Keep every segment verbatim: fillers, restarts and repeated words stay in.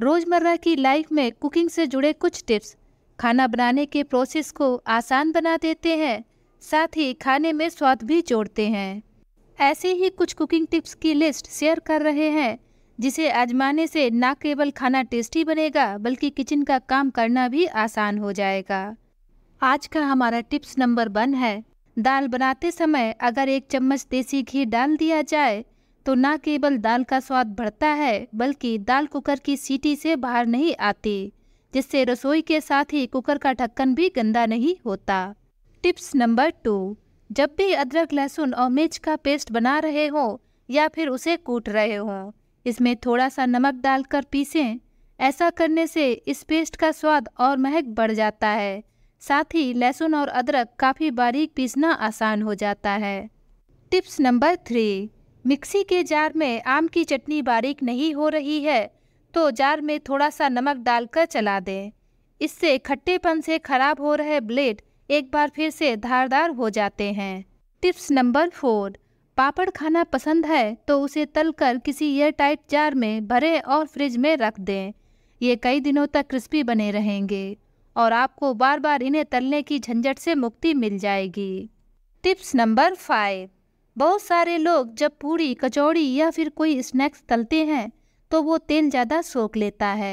रोज़मर्रा की लाइफ में कुकिंग से जुड़े कुछ टिप्स खाना बनाने के प्रोसेस को आसान बना देते हैं, साथ ही खाने में स्वाद भी जोड़ते हैं। ऐसे ही कुछ कुकिंग टिप्स की लिस्ट शेयर कर रहे हैं जिसे आजमाने से न केवल खाना टेस्टी बनेगा बल्कि किचन का काम करना भी आसान हो जाएगा। आज का हमारा टिप्स नंबर वन है, दाल बनाते समय अगर एक चम्मच देसी घी डाल दिया जाए तो न केवल दाल का स्वाद बढ़ता है बल्कि दाल कुकर की सीटी से बाहर नहीं आती, जिससे रसोई के साथ ही कुकर का ढक्कन भी गंदा नहीं होता। टिप्स नंबर टू, जब भी अदरक लहसुन और मिर्च का पेस्ट बना रहे हों या फिर उसे कूट रहे हों, इसमें थोड़ा सा नमक डालकर पीसें। ऐसा करने से इस पेस्ट का स्वाद और महक बढ़ जाता है, साथ ही लहसुन और अदरक काफ़ी बारीक पीसना आसान हो जाता है। टिप्स नंबर थ्री, मिक्सी के जार में आम की चटनी बारीक नहीं हो रही है तो जार में थोड़ा सा नमक डालकर चला दें। इससे खट्टेपन से खराब हो रहे ब्लेड एक बार फिर से धारदार हो जाते हैं। टिप्स नंबर फोर, पापड़ खाना पसंद है तो उसे तलकर किसी एयरटाइट जार में भरें और फ्रिज में रख दें। ये कई दिनों तक क्रिस्पी बने रहेंगे और आपको बार बार इन्हें तलने की झंझट से मुक्ति मिल जाएगी। टिप्स नंबर फाइव, बहुत सारे लोग जब पूरी, कचौड़ी या फिर कोई स्नैक्स तलते हैं तो वो तेल ज़्यादा सोख लेता है।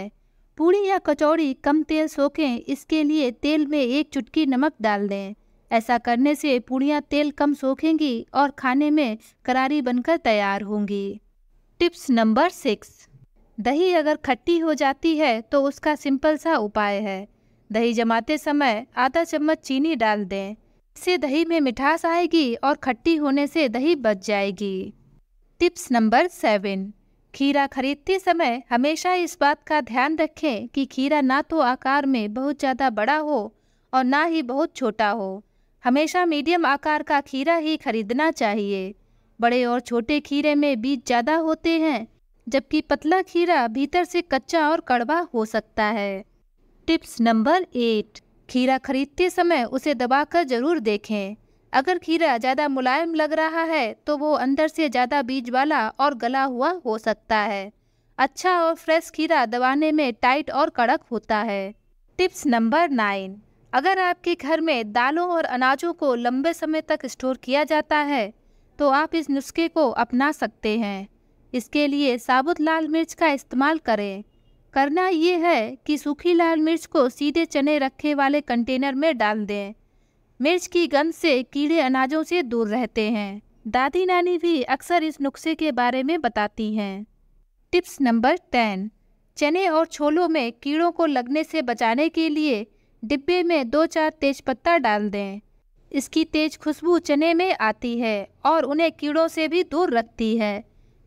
पूरी या कचौड़ी कम तेल सोखें, इसके लिए तेल में एक चुटकी नमक डाल दें। ऐसा करने से पूरियां तेल कम सोखेंगी और खाने में करारी बनकर तैयार होंगी। टिप्स नंबर सिक्स, दही अगर खट्टी हो जाती है तो उसका सिंपल सा उपाय है, दही जमाते समय आधा चम्मच चीनी डाल दें। इससे दही में मिठास आएगी और खट्टी होने से दही बच जाएगी। टिप्स नंबर सेवन, खीरा खरीदते समय हमेशा इस बात का ध्यान रखें कि खीरा ना तो आकार में बहुत ज़्यादा बड़ा हो और ना ही बहुत छोटा हो। हमेशा मीडियम आकार का खीरा ही खरीदना चाहिए। बड़े और छोटे खीरे में बीज ज़्यादा होते हैं, जबकि पतला खीरा भीतर से कच्चा और कड़वा हो सकता है। टिप्स नंबर एट, खीरा खरीदते समय उसे दबाकर ज़रूर देखें। अगर खीरा ज़्यादा मुलायम लग रहा है तो वो अंदर से ज़्यादा बीज वाला और गला हुआ हो सकता है। अच्छा और फ्रेश खीरा दबाने में टाइट और कड़क होता है। टिप्स नंबर नाइन, अगर आपके घर में दालों और अनाजों को लंबे समय तक स्टोर किया जाता है तो आप इस नुस्खे को अपना सकते हैं। इसके लिए साबुत लाल मिर्च का इस्तेमाल करें। करना ये है कि सूखी लाल मिर्च को सीधे चने रखे वाले कंटेनर में डाल दें। मिर्च की गंध से कीड़े अनाजों से दूर रहते हैं। दादी नानी भी अक्सर इस नुस्खे के बारे में बताती हैं। टिप्स नंबर टेन, चने और छोलों में कीड़ों को लगने से बचाने के लिए डिब्बे में दो चार तेजपत्ता डाल दें। इसकी तेज खुशबू चने में आती है और उन्हें कीड़ों से भी दूर रखती है।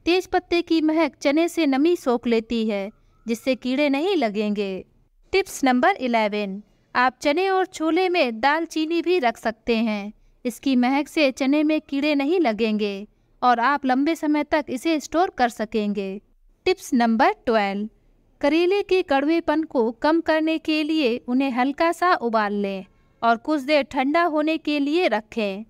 तेजपत्ते की महक चने से नमी सोख लेती है, जिससे कीड़े नहीं लगेंगे। टिप्स नंबर इलेवन, आप चने और छोले में दालचीनी भी रख सकते हैं। इसकी महक से चने में कीड़े नहीं लगेंगे और आप लंबे समय तक इसे स्टोर कर सकेंगे। टिप्स नंबर ट्वेल्व, करेले के कड़वेपन को कम करने के लिए उन्हें हल्का सा उबाल लें और कुछ देर ठंडा होने के लिए रखें।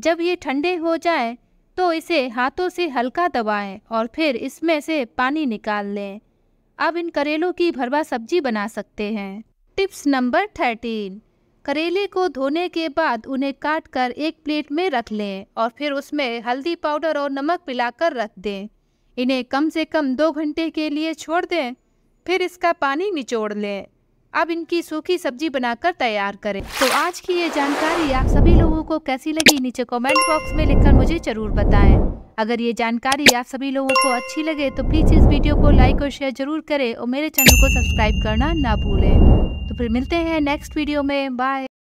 जब ये ठंडे हो जाए तो इसे हाथों से हल्का दबाएं और फिर इसमें से पानी निकाल लें। अब इन करेलों की भरवा सब्जी बना सकते हैं। टिप्स नंबर थर्टीन, करेले को धोने के बाद उन्हें काट कर एक प्लेट में रख लें और फिर उसमें हल्दी पाउडर और नमक मिलाकर रख दें। इन्हें कम से कम दो घंटे के लिए छोड़ दें, फिर इसका पानी निचोड़ लें। अब इनकी सूखी सब्जी बनाकर तैयार करें। तो आज की ये जानकारी आप सभी लोगों को कैसी लगी, नीचे कमेंट बॉक्स में लिखकर मुझे ज़रूर बताएं। अगर ये जानकारी आप सभी लोगों को अच्छी लगे तो प्लीज़ इस वीडियो को लाइक और शेयर ज़रूर करें और मेरे चैनल को सब्सक्राइब करना ना भूलें। तो फिर मिलते हैं नेक्स्ट वीडियो में। बाय।